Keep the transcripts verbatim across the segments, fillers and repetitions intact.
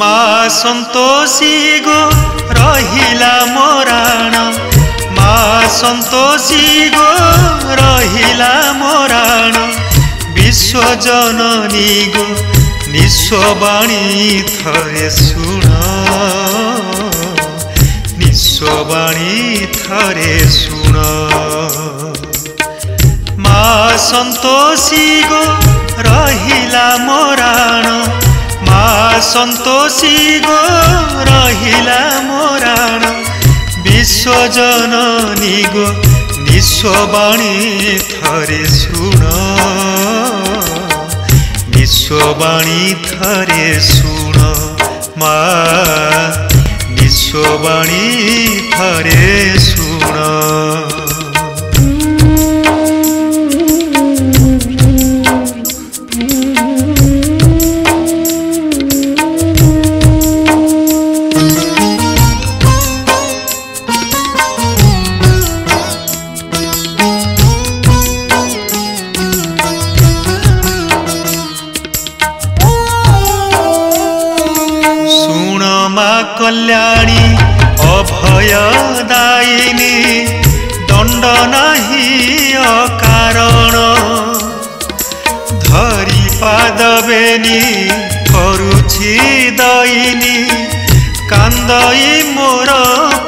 माँ संतोषी गो रहिला मो राणा, माँ संतोषी गो रहिला मो राणा, विश्वजननी गो निस्ववाणी थरे सुण, निस्ववाणी थरे सुण। माँ संतोषी गो रहिला मो राणा, माँ संतोषी गो रहिला मो राणा, विश्वजननी गो निस्ववाणी थरे सुण, निस्ववाणी थरे सुण। माँ निस्ववाणी थरे सुण। कल्याणी अभय दायिनी दंड नहीं अकारण धरी पाद बेनी करुछि दयिनी कांदई मोर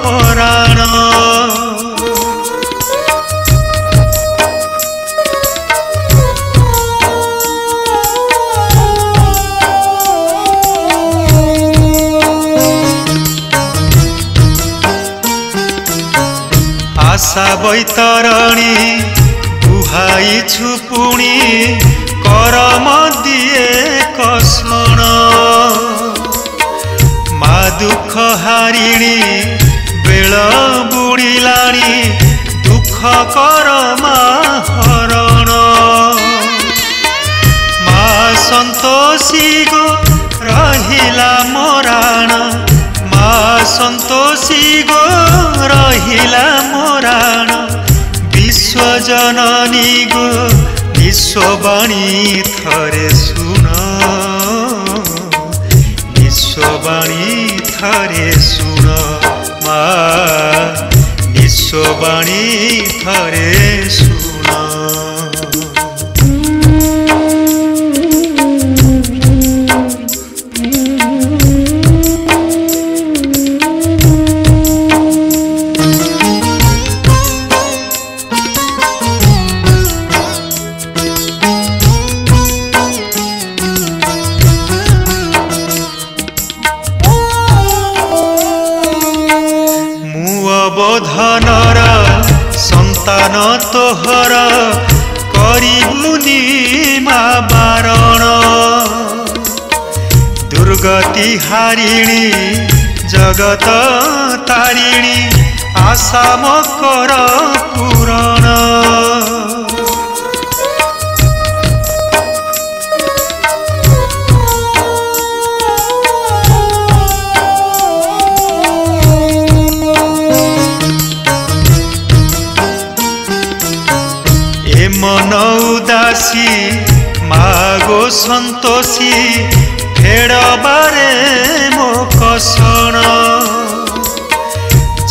प्राण आशा बैतरणी बुहाई छुपुणी करम दिए कसण मा दुख हारिणी बेल बुड़िलाणी दुख करमा हरण। माँ संतोषी गो रहिला मो राणा, माँ संतोषी गो रहिला मो राणा, विश्वजननी गो निस्ववाणी थरे सुण, निस्ववाणी थरे सुण। माँ निस्ववाणी थरे सुण। बोधनर संतान तोहर करिबुनी मा बारण दुर्गति हारिणी जगत तारिणी आशा मकर पुराण। मन उदासी माँ गो संतोषी फेड़ बारे मो कसण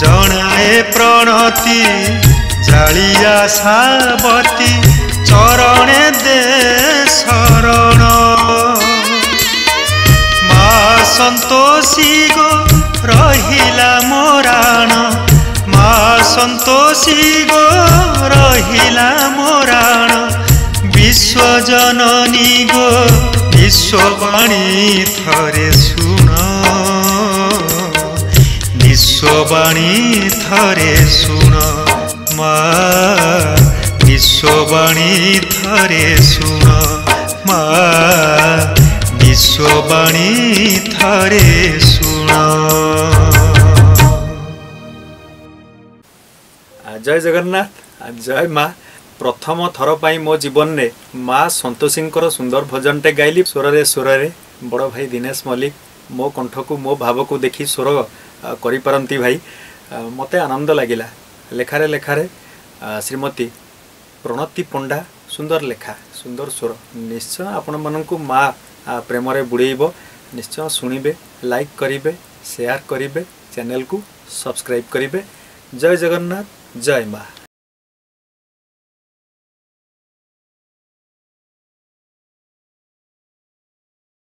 जनाए प्रणती जालिया सावती चरणे दे शरण। माँ संतोषी गो रहिला मो राणा, माँ संतोषी गो रहिला मो राणा, विश्वजननी गो निस्ववाणी थरे सुण, निस्ववाणी थरे सुण। माँ निस्ववाणी थरे सुण। माँ निस्ववाणी थरे सुण। जय जगन्नाथ, जय माँ। प्रथम थरपाई मो जीवन ने माँ संतोषी सुंदर भजन टे गाइली स्वर स्वर बड़ भाई दिनेश मल्लिक मो कंठ को मो भाव को देखी स्वर करती भाई मते आनंद लगिला। लेखारे लेखारे श्रीमती प्रणती पंडा सुंदर लेखा सुंदर स्वर निश्चय आपण मानू माँ प्रेम बुड़ेब निश्चय शुणे लाइक करेंगे शेयर करेंगे चैनल को सब्सक्राइब करेंगे। जय जगन्नाथ जय माँ।